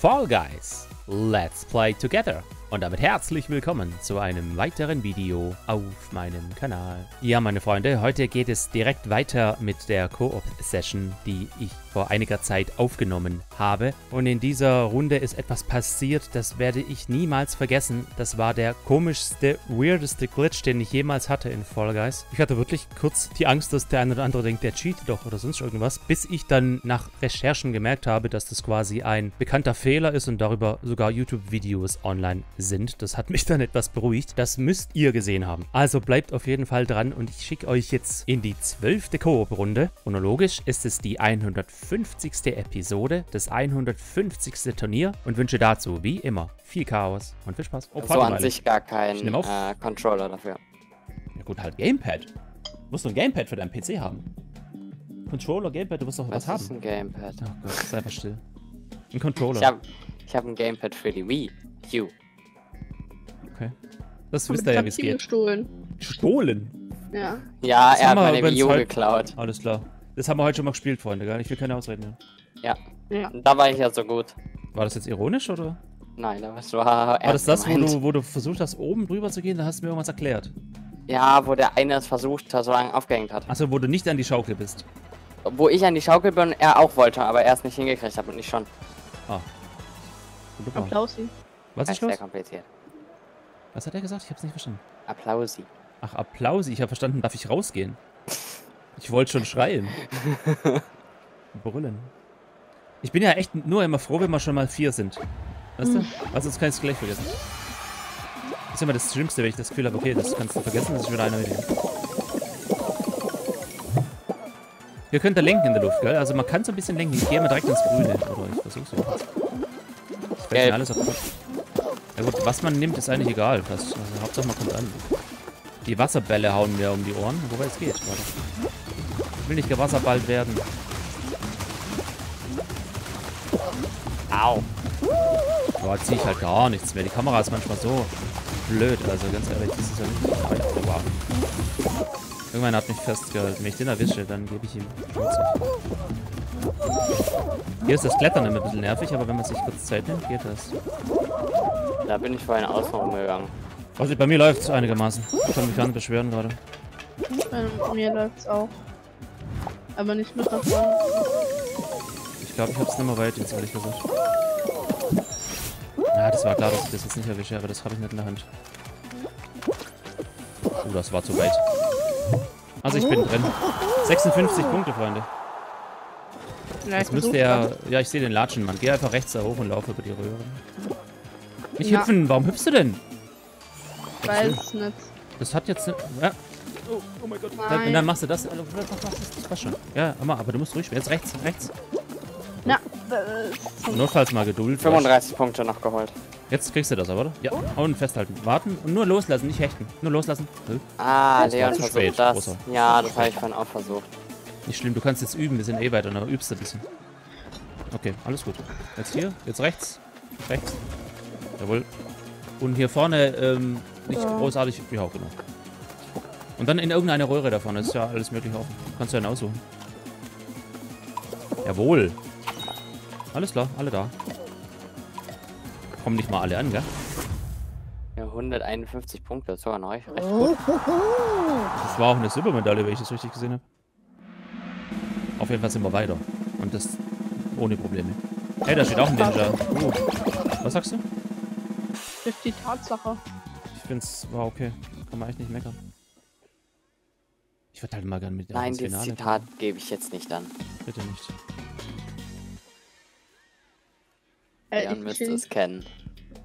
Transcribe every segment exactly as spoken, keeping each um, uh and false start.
Fall Guys, let's play together! Und damit herzlich willkommen zu einem weiteren Video auf meinem Kanal. Ja, meine Freunde, heute geht es direkt weiter mit der Koop-Session, die ich vor einiger Zeit aufgenommen habe. Und in dieser Runde ist etwas passiert, das werde ich niemals vergessen. Das war der komischste, weirdeste Glitch, den ich jemals hatte in Fall Guys. Ich hatte wirklich kurz die Angst, dass der eine oder andere denkt, der cheatet doch oder sonst irgendwas, bis ich dann nach Recherchen gemerkt habe, dass das quasi ein bekannter Fehler ist und darüber sogar YouTube-Videos online sind. Das hat mich dann etwas beruhigt. Das müsst ihr gesehen haben. Also bleibt auf jeden Fall dran und ich schicke euch jetzt in die zwölfte Koop-Runde. Chronologisch ist es die hundertfünfzigste Episode, das hundertfünfzigste Turnier und wünsche dazu, wie immer, viel Chaos und viel Spaß. Oh, so an sich gar kein äh, Controller dafür. Ja gut, halt Gamepad. Du musst ein Gamepad für deinen P C haben. Controller, Gamepad, du musst doch was, was haben. Was ist ein Gamepad? Oh Gott, sei mal still. Ein Controller. Ich habe ich hab ein Gamepad für die Wii. You. Okay. Das wisst ihr ja, wie es geht. Gestohlen. Gestohlen? Ja. Ja, das er hat meine Wii U geklaut. Alles klar. Das haben wir heute schon mal gespielt, Freunde, gar nicht. Ich will keine Ausreden mehr. Ja. Ja. Da war ich ja so gut. War das jetzt ironisch, oder? Nein, das war... War das das, wo du, wo du versucht hast, oben drüber zu gehen? Da hast du mir irgendwas erklärt. Ja, wo der eine es versucht, so lange aufgehängt hat. Achso, wo du nicht an die Schaukel bist. Wo ich an die Schaukel bin und er auch wollte, aber er es nicht hingekriegt hat und ich schon. Ah. Applausi. Was ist das? Das ist sehr kompliziert. Was hat er gesagt? Ich hab's nicht verstanden. Applausi. Ach, Applausi. Ich habe verstanden, darf ich rausgehen? Ich wollte schon schreien. Brüllen. Ich bin ja echt nur immer froh, wenn wir schon mal vier sind. Weißt du? Also das kann ich gleich vergessen. Das ist immer das Schlimmste, wenn ich das Gefühl habe, okay, das kannst du vergessen, dass ich wieder einer mit dir. Ihr könnt da lenken in der Luft, gell? Also man kann so ein bisschen lenken. Ich gehe immer direkt ins Grüne. Oder ich versuch's ja. Ich werde alles auf. Ja gut, was man nimmt, ist eigentlich egal. Also, Hauptsache man kommt an. Die Wasserbälle hauen mir um die Ohren. Wobei es geht. Warte. Ich will nicht gewasserball werden. Au. Boah, jetzt zieh ich halt gar nichts mehr. Die Kamera ist manchmal so blöd. Also ganz ehrlich, das ist ja nicht... Wow. Irgendwann hat mich festgehalten. Wenn ich den erwische, dann gebe ich ihm... Hier ist das Klettern immer ein bisschen nervig, aber wenn man sich kurz Zeit nimmt, geht das. Da bin ich vorhin außen rumgegangen. Also bei mir läuft es einigermaßen. Ich kann mich gar nicht beschweren gerade. Bei mir läuft es auch. Aber nicht mit davon. Ich glaube, ich habe es nicht mehr weit jetzt, ehrlich gesagt. Ja, das war klar, dass ich das jetzt nicht erwische, aber das habe ich nicht in der Hand. Oh, das war zu weit. Also ich bin drin. sechsundfünfzig Punkte, Freunde. Jetzt müsste er... Ja, ich sehe den Latschenmann. Geh einfach rechts da hoch und laufe über die Röhre. Nicht ja. Hüpfen! Warum hüpfst du denn? Ich weiß nicht. Das hat jetzt... Ne, ja. Oh, oh mein Gott. Dann, dann machst du das. Das war schon. Ja, aber du musst ruhig werden. Jetzt rechts, rechts. Na. Äh, Notfalls mal Geduld. fünfunddreißig was. Punkte noch geholt. Jetzt kriegst du das aber, oder? Ja. Oh. Und festhalten. Warten und nur loslassen, nicht hechten. Nur loslassen. Hm. Ah, Leon versucht spät, das. Großer. Ja, das habe ich vorhin auch versucht. Nicht schlimm, du kannst jetzt üben, wir sind eh weiter, aber übst ein bisschen. Okay, alles gut. Jetzt hier, jetzt rechts. Rechts. Jawohl. Und hier vorne, ähm, nicht ja. großartig. Ja, genau. Und dann in irgendeine Röhre davon. Das ist ja alles möglich offen. Kannst du ja aussuchen. Jawohl. Alles klar, alle da. Kommen nicht mal alle an, gell? Ja, hunderteinundfünfzig Punkte, das war neu. Recht gut. Das war auch eine Silbermedaille, wenn ich das richtig gesehen habe. Auf jeden Fall sind wir weiter. Und das ohne Probleme. Hey, da steht auch ein Ninja. Uh. Was sagst du? Das ist die Tatsache. Ich find's, war okay. Kann man echt nicht meckern. Ich würde halt mal gerne mit der Nein, das Zitat gebe ich jetzt nicht an. Bitte nicht. Äh, Leon müsste es kennen.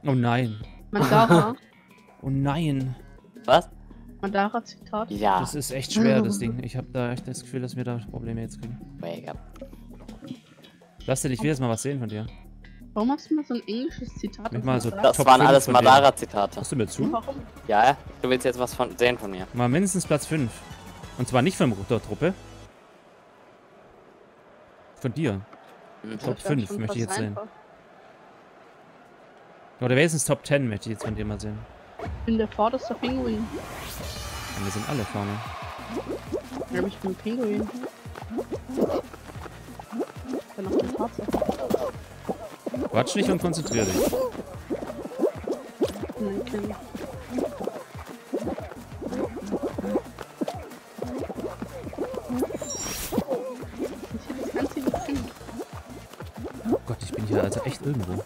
Oh nein. Madara. Oh nein. Was? Madara-Zitat? Ja. Das ist echt schwer, das Ding. Ich habe da echt das Gefühl, dass wir da Probleme jetzt kriegen. Wake up. Lass dir nicht wieder mal was sehen von dir. Warum hast du mal so ein englisches Zitat? Mal so das waren alles Madara-Zitate. Hast du mir zu? Warum? Ja, du willst jetzt was von sehen von mir. Mal mindestens Platz fünf. Und zwar nicht von der Truppe. Von dir. Mhm. Top fünf möchte ich jetzt sehen. Oder wenigstens Top zehn möchte ich jetzt von dir mal sehen. Ich bin der vorderste Pinguin. Und wir sind alle vorne. Ja, aber ich bin ein Pinguin. Ich bin auf der Tatsache. Quatsch nicht und konzentrier dich. Okay. Oh Gott, ich bin hier also echt irgendwo. Oh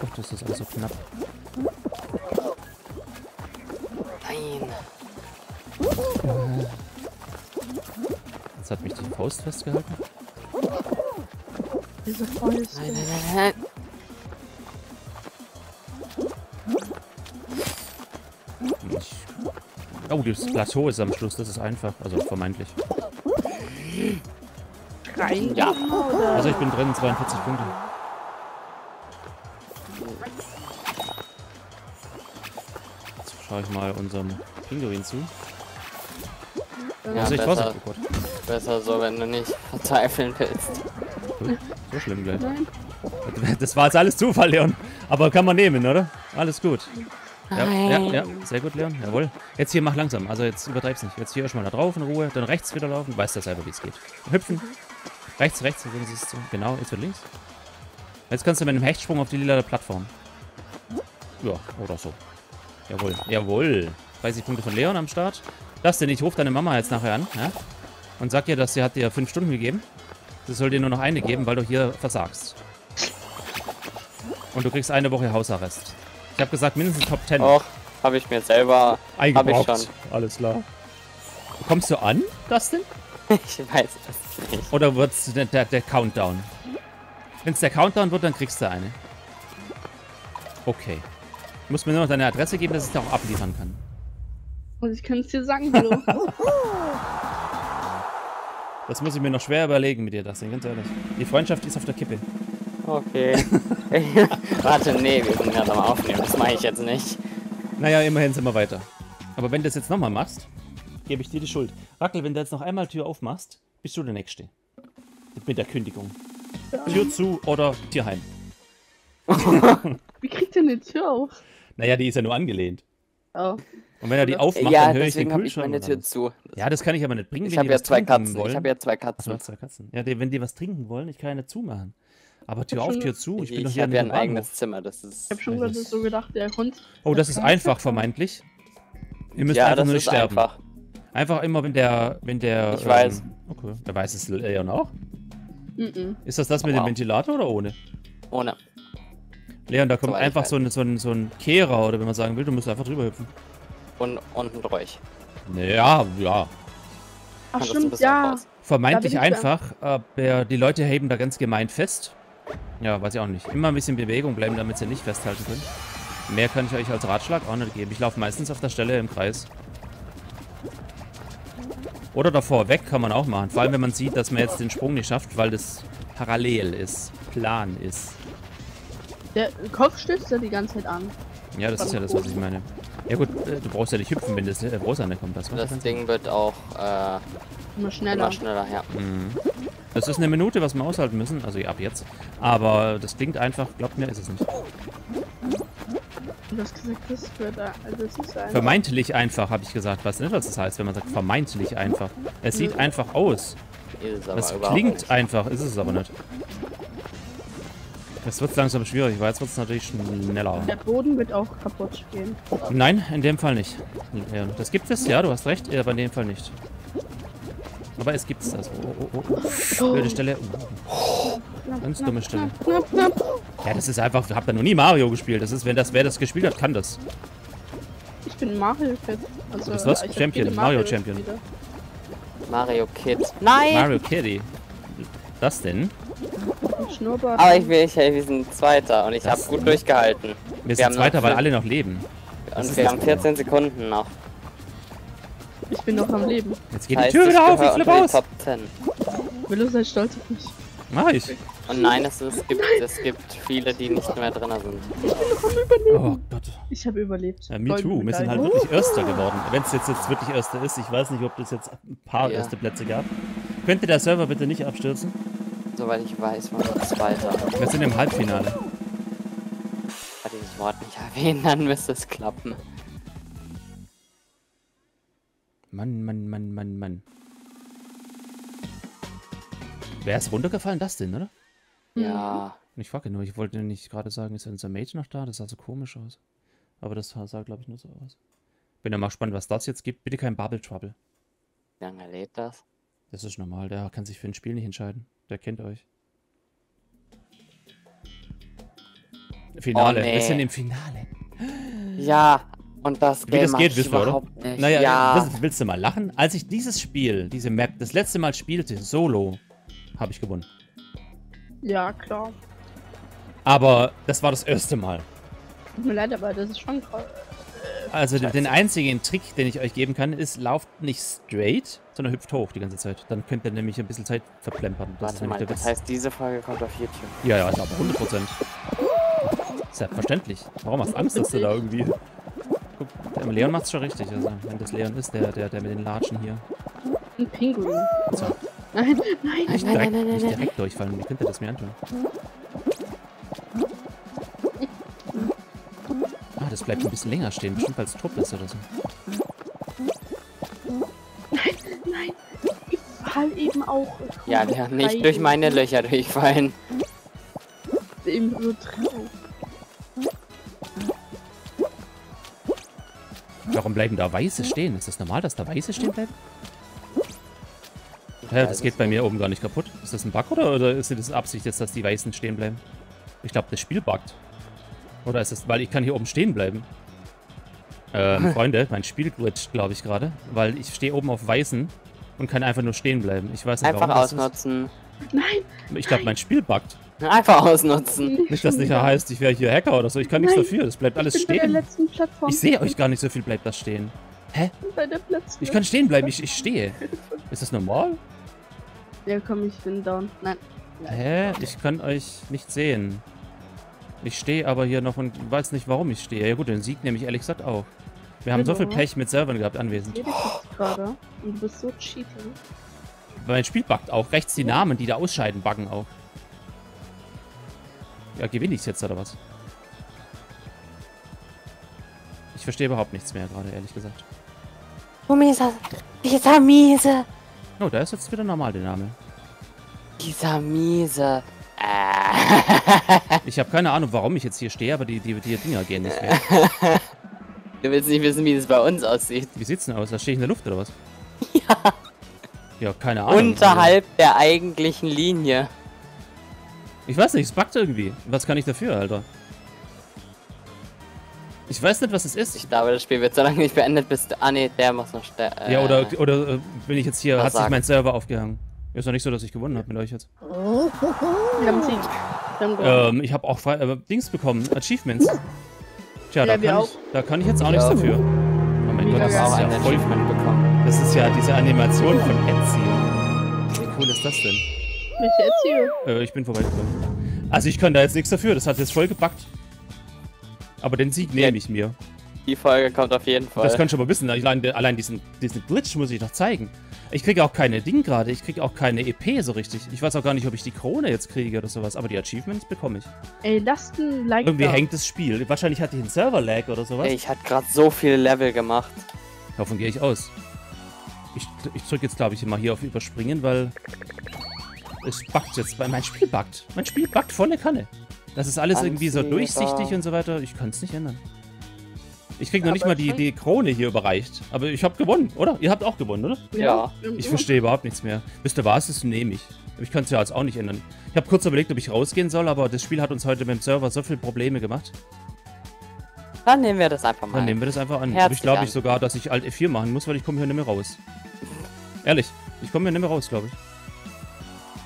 Gott, ist das alles so knapp. Nein. Jetzt hat mich die Faust festgehalten. Diese Faust. Nein, nein, nein, nein. Oh, das Plateau ist am Schluss, das ist einfach. Also vermeintlich. Rein, ja. Also ich bin drin, zweiundvierzig Punkte. Jetzt schaue ich mal unserem Pinguin zu. Ja, also ich besser, oh Gott. Besser so, wenn du nicht verzweifeln willst. Cool. So schlimm gleich. Das war jetzt alles Zufall, Leon. Aber kann man nehmen, oder? Alles gut. Ja, ja, ja, sehr gut, Leon. Jawohl. Jetzt hier mach langsam. Also jetzt übertreib's nicht. Jetzt hier erstmal da drauf in Ruhe. Dann rechts wieder laufen. Du weißt ja selber, wie es geht. Hüpfen. Mhm. Rechts, rechts. Dann siehst du. Genau, jetzt wird links. Jetzt kannst du mit einem Hechtsprung auf die lila Plattform. Ja, oder so. Jawohl. Jawohl. dreißig Punkte von Leon am Start. Dustin, ich ruf deine Mama jetzt nachher an. Ja? Und sag ihr, dass sie hat dir fünf Stunden gegeben. Sie soll dir nur noch eine geben, weil du hier versagst. Und du kriegst eine Woche Hausarrest. Ich habe gesagt, mindestens Top zehn. Och, habe ich mir selber eingebrockt. Hab ich schon. Alles klar. Kommst du an, Dustin? Ich weiß es nicht. Oder wird es der, der, der Countdown? Wenn es der Countdown wird, dann kriegst du eine. Okay. Du musst mir nur noch deine Adresse geben, dass ich da auch abliefern kann. Und ich kann es dir sagen, hallo. Das muss ich mir noch schwer überlegen mit dir, Dustin, ganz ehrlich. Die Freundschaft ist auf der Kippe. Okay. Warte, nee, wir sind gerade am Aufnehmen. Das mache ich jetzt nicht. Naja, immerhin sind wir weiter. Aber wenn du das jetzt nochmal machst, gebe ich dir die Schuld. Rackel, wenn du jetzt noch einmal Tür aufmachst, bist du der Nächste. Mit der Kündigung. Tür zu oder Tür heim. Wie kriegt ihr eine Tür auf? Naja, die ist ja nur angelehnt. Oh. Und wenn er die aufmacht, ja, dann höre ich den Kühlschrank. Ich meine Tür zu. Ja, das kann ich aber nicht bringen. Ich habe ja zwei Katzen. Wollen. Ich habe ja zwei Katzen. Ach, zwei Katzen. Ja, die, wenn die was trinken wollen, ich kann ja nicht zumachen. Aber Tür auf, Tür zu. Ich, ich bin doch hier in einem eigenes Zimmer. Das ist ich habe schon das ist so gedacht, der Hund. Oh, das ist einfach vermeintlich. Ihr müsst ja, einfach das nur nicht sterben. Einfach. einfach immer, wenn der, wenn der. Ich ähm, weiß. Okay. Der weiß es Leon auch. Mm -mm. Ist das das mit wow. dem Ventilator oder ohne? Ohne. Leon, da kommt Soweit einfach so ein, so, ein, so ein Kehrer oder wenn man sagen will, du musst einfach drüber hüpfen. Und unten durch. Ja, ja. Ach stimmt, ja. Vermeintlich einfach, aber die Leute heben da ganz gemein fest. Ja, weiß ich auch nicht. Immer ein bisschen Bewegung bleiben, damit sie nicht festhalten können. Mehr kann ich euch als Ratschlag auch nicht geben. Ich laufe meistens auf der Stelle im Kreis. Oder davor weg kann man auch machen. Vor allem, wenn man sieht, dass man jetzt den Sprung nicht schafft, weil das parallel ist. Plan ist. Der Kopf stößt ja die ganze Zeit an. Ja, das ist ja das, was ich meine. Ja gut, du brauchst ja nicht hüpfen, wenn das Rosa ankommt. Das, das Ding wird auch äh, immer schneller. Immer schneller, ja. Mhm. Das ist eine Minute, was wir aushalten müssen. Also ab jetzt. Aber das klingt einfach. Glaubt mir, ist es nicht. Du hast gesagt, das wird, also das ist einfach. Vermeintlich einfach, habe ich gesagt. Weißt du nicht, was das heißt, wenn man sagt vermeintlich einfach? Es sieht mhm. einfach aus. Es klingt nicht. einfach, ist es aber nicht. Es wird langsam schwierig, weil jetzt wird es natürlich schneller. Der Boden wird auch kaputt gehen. Nein, in dem Fall nicht. Das gibt es, ja, du hast recht, aber in dem Fall nicht. Aber es gibt es das. Oh, oh, oh. Blöde Stelle. Oh. Ganz dumme Stelle. Ja, das ist einfach, ich hab da noch nie Mario gespielt. Das ist, wenn das, wer das gespielt hat, kann das. Ich bin Mario-Kid. Also, das was? Champion, Mario-Champion. Mario-Kid. Nein! Mario-Kitty. Das denn? Schnurrbart. Aber ich will, ich, hey, wir sind Zweiter und ich habe gut durchgehalten. Wir sind wir Zweiter, weil alle noch leben. Und wir haben vierzehn Sekunden noch. Ich bin noch am Leben. Jetzt geht die Tür wieder auf, ich flippe aus. Willow, sei stolz auf mich. Mach ich. Und nein, es, es, gibt, nein. es gibt viele, die nicht mehr drin sind. Ich bin noch am Überleben. Oh Gott. Ich habe überlebt. Ja, me too. Wir sind halt wirklich oh. Erster geworden. Wenn es jetzt, jetzt wirklich Erster ist, ich weiß nicht, ob es jetzt ein paar ja. erste Plätze gab. Könnte der Server bitte nicht abstürzen? Soweit ich weiß, war das Zweiter. Wir sind im Halbfinale. Wenn ich dieses Wort nicht erwähnen, dann müsste es klappen. Mann, Mann, Mann, Mann, Mann. Wer ist runtergefallen? Das denn, oder? Ja. Ich frage nur, ich wollte nicht gerade sagen, ist unser Mage noch da? Das sah so komisch aus. Aber das sah, glaube ich, nur so aus. Bin ja mal gespannt, was das jetzt gibt. Bitte kein Bubble Trouble. Wie lange lädt das? Das ist normal, der kann sich für ein Spiel nicht entscheiden. Der kennt euch. Finale, oh, nee. Wir sind im Finale. Ja, und das Game Wie das geht, wisst ihr, oder? Nicht. Naja, ja. das, willst du mal lachen? Als ich dieses Spiel, diese Map, das letzte Mal spielte, solo, habe ich gewonnen. Ja, klar. Aber das war das erste Mal. Tut mir leid, aber das ist schon krass. Also Scheiße. Den einzigen Trick, den ich euch geben kann, ist, lauft nicht straight, sondern hüpft hoch die ganze Zeit. Dann könnt ihr nämlich ein bisschen Zeit verplempern. Das, Warte mal, das heißt, diese Folge kommt auf YouTube. Ja, ja, ich glaube, hundert Prozent. Selbstverständlich. Warum hast du Angst, dass du da irgendwie... Guck, der Leon macht's schon richtig. Also, wenn das Leon ist, der, der, der mit den Latschen hier. Ein Pinguin. So. Nein, nein, nicht nein, direkt, nein, nein, nicht direkt nein. durchfallen. Wie könnt ihr das mir antun? Ah, das bleibt ein bisschen länger stehen. Bestimmt, weil es tot ist oder so. Nein, nein. Ich fall eben auch. Ja, der nicht durch meine Löcher durchfallen. Eben so traurig. Warum bleiben da Weiße stehen? Ist das normal, dass da Weiße stehen bleiben? Hä, das geht bei mir oben gar nicht kaputt. Ist das ein Bug oder, oder ist das Absicht jetzt, dass die Weißen stehen bleiben? Ich glaube, das Spiel buggt. Oder ist das, weil ich kann hier oben stehen bleiben? Ähm, Freunde, mein Spiel glitcht, glaube ich, gerade. Weil ich stehe oben auf Weißen und kann einfach nur stehen bleiben. Ich weiß nicht, warum das ist. Einfach ausnutzen. Nein! Ich glaube, mein Spiel buggt. Einfach ausnutzen. Nicht, dass nicht heißt, ich wäre hier Hacker oder so. Ich kann Nein. nichts dafür. Das bleibt alles ich bin stehen. Bei der letzten Plattform. Ich sehe euch gar nicht so viel, bleibt das stehen. Hä? Bei der ich kann stehen bleiben. Ich, ich stehe. Ist das normal? Ja, komm, ich bin down. Nein. Hä? Ich kann euch nicht sehen. Ich stehe aber hier noch und weiß nicht, warum ich stehe. Ja gut, den Sieg nehme ich ehrlich gesagt auch. Wir haben genau. so viel Pech mit Servern gehabt anwesend. Gerade und du bist so cheating. Mein Spiel buggt auch. Rechts die Namen, die da ausscheiden, buggen auch. Ja, gewinne ich jetzt oder was? Ich verstehe überhaupt nichts mehr gerade, ehrlich gesagt. Oh, Misa. Dieser Miese. Oh, da ist jetzt wieder normal der Name. Dieser Miese. Ich habe keine Ahnung, warum ich jetzt hier stehe, aber die, die, die Dinger gehen nicht mehr. Du willst nicht wissen, wie das bei uns aussieht. Wie sieht's denn aus? Da stehe ich in der Luft oder was? Ja. Ja, keine Ahnung. Unterhalb der eigentlichen Linie. Ich weiß nicht, es buggt irgendwie. Was kann ich dafür, Alter? Ich weiß nicht, was es ist. Ich glaube, das Spiel wird so lange nicht beendet, bis... Ah, ne, der macht noch stärker. Äh, ja, oder, oder äh, bin ich jetzt hier... Hat sagen. sich mein Server aufgehangen. Ist doch nicht so, dass ich gewonnen habe mit euch jetzt. Wir haben Sieg. Ähm, ich habe auch frei, äh, Dings bekommen. Achievements. Tja, ja, da, kann ich, da kann ich jetzt auch ja. nichts dafür. Oh mein Gott, das ist ja voll... Bekommen. Das ist ja diese Animation von Etsy. Wie cool ist das denn? Welche Erziehung? Äh, ich bin vorbeigekommen. Also ich kann da jetzt nichts dafür, das hat jetzt voll gebackt. Aber den Sieg ja. nehme ich mir. Die Folge kommt auf jeden Fall. Das kannst du aber wissen, allein, allein diesen, diesen Glitch muss ich noch zeigen. Ich kriege auch keine Ding gerade, ich kriege auch keine E P so richtig. Ich weiß auch gar nicht, ob ich die Krone jetzt kriege oder sowas, aber die Achievements bekomme ich. Ey, lasst ein Like da. Irgendwie hängt das Spiel. Wahrscheinlich hatte ich einen Server-Lag oder sowas. Ey, ich hatte gerade so viele Level gemacht. Davon gehe ich aus. Ich, ich drücke jetzt, glaube ich, immer hier auf Überspringen, weil... Es buggt jetzt, weil mein Spiel buggt. Mein Spiel buggt volle Kanne. Das ist alles Anziehbar. irgendwie so durchsichtig und so weiter. Ich kann es nicht ändern. Ich krieg noch nicht mal die, die Krone hier überreicht. Aber ich habe gewonnen, oder? Ihr habt auch gewonnen, oder? Ja. Ich verstehe überhaupt nichts mehr. Wisst ihr was? Das nehme ich. Ich kann es ja jetzt auch nicht ändern. Ich habe kurz überlegt, ob ich rausgehen soll, aber das Spiel hat uns heute mit dem Server so viele Probleme gemacht. Dann nehmen wir das einfach mal. Dann nehmen wir das einfach an. Herzlich aber ich glaube ich sogar, dass ich Alt F vier machen muss, weil ich komme hier nicht mehr raus. Ehrlich, ich komme hier nicht mehr raus, glaube ich.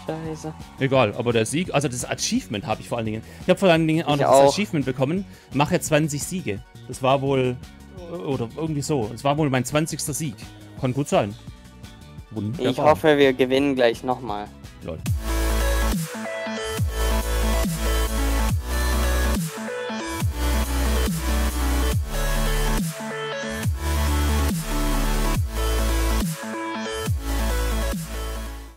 Scheiße. Egal, aber der Sieg, also das Achievement habe ich vor allen Dingen. Ich habe vor allen Dingen auch ich noch auch. das Achievement bekommen, mache zwanzig Siege. Das war wohl, oder irgendwie so, es war wohl mein zwanzigster Sieg. Kann gut sein. Wunderbar. Ich hoffe, wir gewinnen gleich nochmal. Lol.